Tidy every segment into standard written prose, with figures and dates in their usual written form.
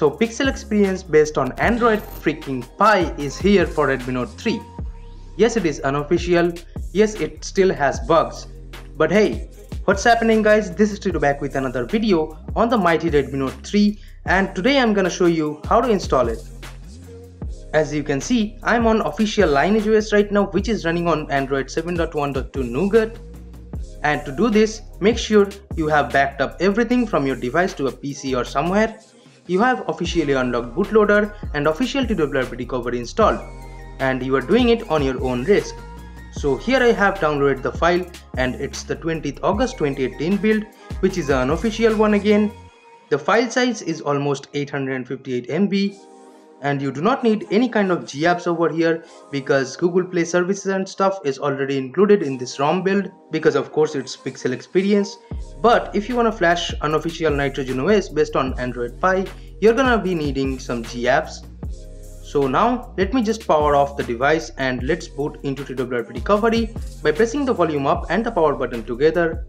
So Pixel Experience based on Android freaking Pie is here for Redmi Note 3. Yes, it is unofficial. Yes, it still has bugs. But hey, what's happening guys? This is Tito back with another video on the mighty Redmi Note 3, and today I'm gonna show you how to install it. As you can see, I'm on official LineageOS right now, which is running on Android 7.1.2 Nougat. And to do this, make sure you have backed up everything from your device to a PC or somewhere. You have officially unlocked bootloader and official TWRP cover installed, and you are doing it on your own risk. So here I have downloaded the file, and it's the 20th August 2018 build, which is an unofficial one again. The file size is almost 858 MB. And you do not need any kind of gapps over here, because Google Play services and stuff is already included in this ROM build, because of course it's Pixel Experience. But if you wanna flash unofficial nitrogen os based on Android Pie, you're gonna be needing some gapps. So now let me just power off the device and let's boot into TWRP recovery by pressing the volume up and the power button together.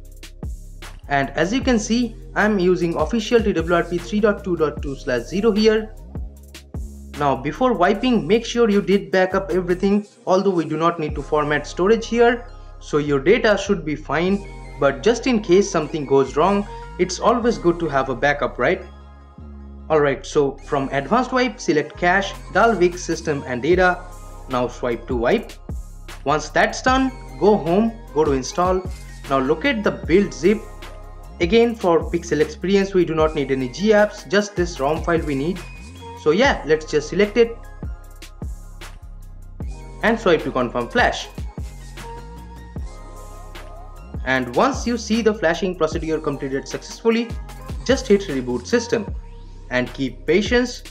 And as you can see, I'm using official TWRP 3.2.2/0 here. Now before wiping, make sure you did back up everything, although we do not need to format storage here, so your data should be fine, but just in case something goes wrong, it's always good to have a backup, right? Alright, so from advanced wipe, select cache, Dalvik, system and data, now swipe to wipe. Once that's done, go home, go to install, now locate the build zip. Again, for Pixel Experience we do not need any gapps, just this ROM file we need. So yeah, let's just select it and swipe to confirm flash. And once you see the flashing procedure completed successfully, just hit reboot system and keep patience.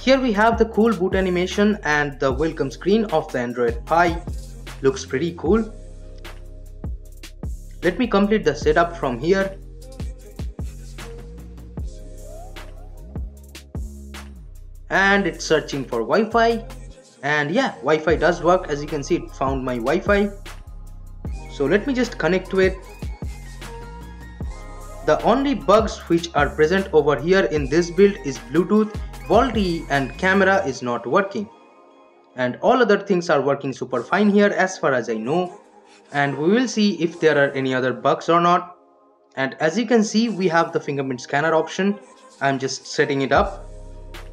Here we have the cool boot animation and the welcome screen of the Android Pie. Looks pretty cool. Let me complete the setup from here. And it's searching for Wi-Fi, and yeah, Wi-Fi does work. As you can see, it found my Wi-Fi. So let me just connect to it. The only bugs which are present over here in this build is Bluetooth, VoLTE and camera is not working, and all other things are working super fine here as far as I know, and we will see if there are any other bugs or not. And as you can see, we have the fingerprint scanner option. I'm just setting it up.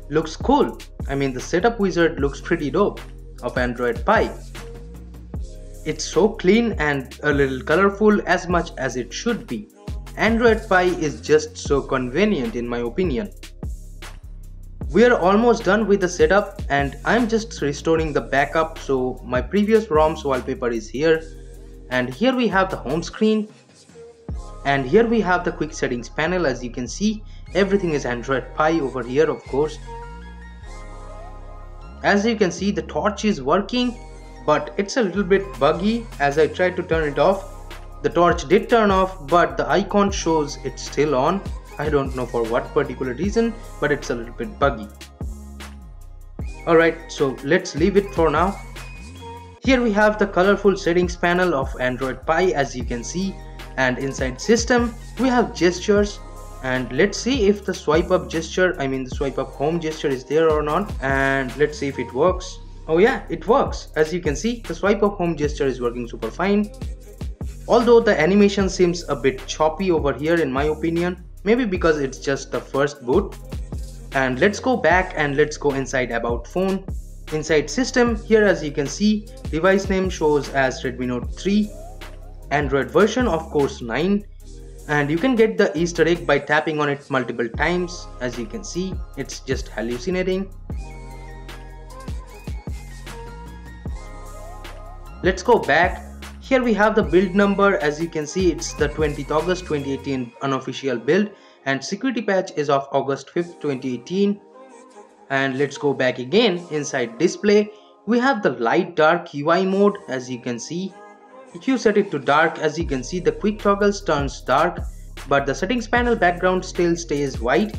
Looks cool. I mean, the setup wizard looks pretty dope of Android Pie. It's so clean and a little colorful, as much as it should be. Android Pie is just so convenient in my opinion. We are almost done with the setup, and I'm just restoring the backup, so my previous ROM's wallpaper is here. And here we have the home screen, and here we have the quick settings panel. As you can see, everything is Android Pie over here, of course. As you can see, the torch is working, but it's a little bit buggy. As I tried to turn it off, the torch did turn off, but the icon shows it's still on. I don't know for what particular reason, but it's a little bit buggy. Alright, so let's leave it for now. Here we have the colorful settings panel of Android Pie, as you can see, and inside system we have gestures. And let's see if the swipe up gesture, I mean the swipe up home gesture, is there or not, and let's see if it works. Oh yeah, it works. As you can see, the swipe up home gesture is working super fine, although the animation seems a bit choppy over here in my opinion, maybe because it's just the first boot. And let's go back and let's go inside about phone, inside system. Here as you can see, device name shows as Redmi Note 3, Android version of course 9. And you can get the Easter egg by tapping on it multiple times. As you can see, it's just hallucinating. Let's go back. Here we have the build number. As you can see, it's the 20th August 2018 unofficial build, and security patch is of August 5th 2018. And let's go back again. Inside display, we have the light dark UI mode. As you can see, if you set it to dark, as you can see, the quick toggles turns dark, but the settings panel background still stays white.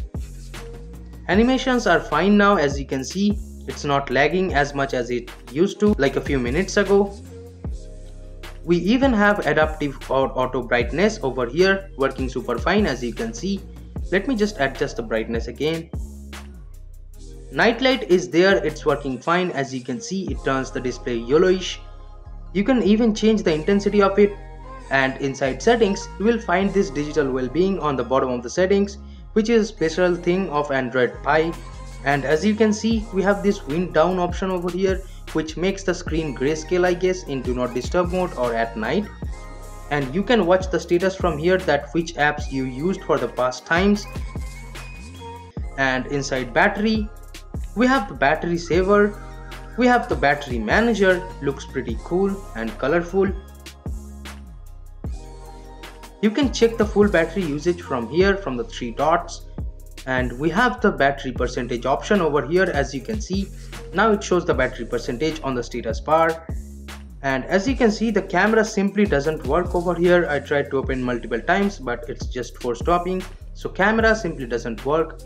Animations are fine now. As you can see, it's not lagging as much as it used to like a few minutes ago. We even have adaptive or auto brightness over here working super fine, as you can see. Let me just adjust the brightness again. Nightlight is there, it's working fine, as you can see it turns the display yellowish. You can even change the intensity of it, and inside settings you will find this digital well-being on the bottom of the settings, which is a special thing of Android Pie. And as you can see, we have this wind down option over here, which makes the screen grayscale, I guess, in do not disturb mode or at night. And you can watch the status from here, that which apps you used for the past times. And inside battery, we have the battery saver, we have the battery manager, looks pretty cool and colorful. You can check the full battery usage from here, from the three dots. And we have the battery percentage option over here, as you can see. Now it shows the battery percentage on the status bar. And as you can see, the camera simply doesn't work over here. I tried to open multiple times, but it's just for stopping. So camera simply doesn't work.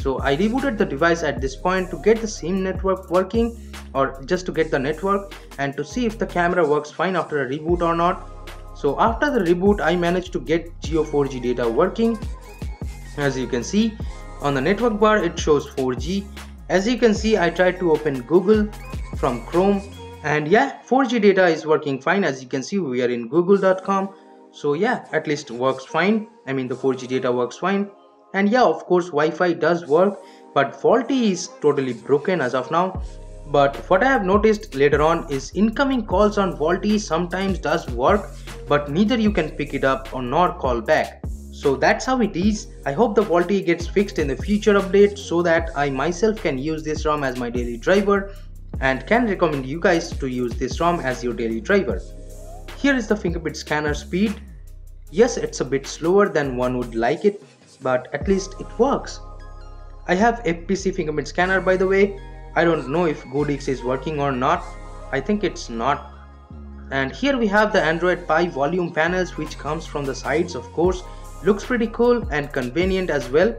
So I rebooted the device at this point to get the same network working, or just to get the network and to see if the camera works fine after a reboot or not. So after the reboot, I managed to get Geo 4G data working. As you can see, on the network bar it shows 4G. As you can see, I tried to open Google from Chrome, and yeah, 4G data is working fine. As you can see, we are in google.com, so yeah, at least works fine. I mean, the 4G data works fine. And yeah, of course Wi-Fi does work, but VoLTE is totally broken as of now. But what I have noticed later on is incoming calls on VoLTE sometimes does work, but neither you can pick it up or nor call back. So that's how it is. I hope the VoLTE gets fixed in the future update so that I myself can use this ROM as my daily driver and can recommend you guys to use this ROM as your daily driver. Here is the fingerprint scanner speed. Yes, it's a bit slower than one would like it, but at least it works. I have FPC fingerprint scanner, by the way. I don't know if Goodix is working or not. I think it's not. And here we have the Android Pie volume panels, which comes from the sides, of course. Looks pretty cool and convenient as well.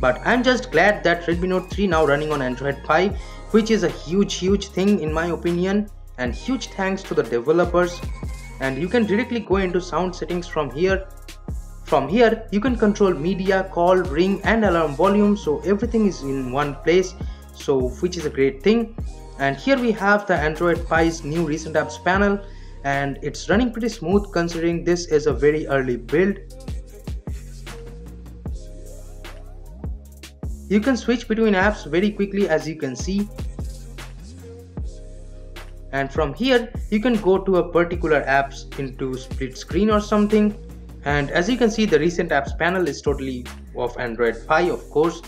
But I'm just glad that Redmi Note 3 now running on Android Pie, which is a huge thing in my opinion, and huge thanks to the developers. And you can directly go into sound settings from here. From here you can control media, call, ring and alarm volume, so everything is in one place, so which is a great thing. And here we have the Android Pie's new recent apps panel, and it's running pretty smooth considering this is a very early build. You can switch between apps very quickly, as you can see. And from here, you can go to a particular apps into split screen or something. And as you can see, the recent apps panel is totally of Android Pie, of course,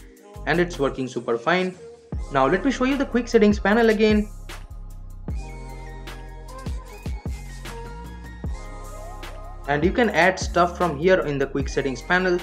and it's working super fine. Now let me show you the quick settings panel again. And you can add stuff from here in the quick settings panel.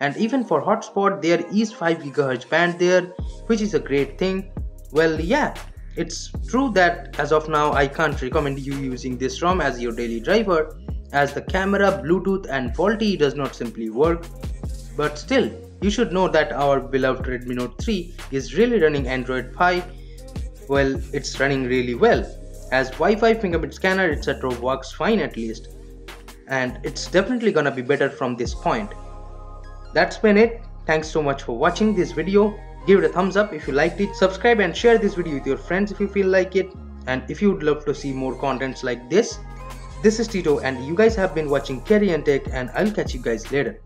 And even for hotspot, there is 5 GHz band there, which is a great thing. Well, yeah, it's true that as of now I can't recommend you using this ROM as your daily driver, as the camera, Bluetooth and VoLTE does not simply work. But still, you should know that our beloved Redmi Note 3 is really running Android Pie. Well, it's running really well. As Wi-Fi, fingerprint scanner, etc. works fine at least. And it's definitely gonna be better from this point. That's been it. Thanks so much for watching this video. Give it a thumbs up if you liked it. Subscribe and share this video with your friends if you feel like it. And if you would love to see more contents like this. This is Tito and you guys have been watching Carry & Tech, and I'll catch you guys later.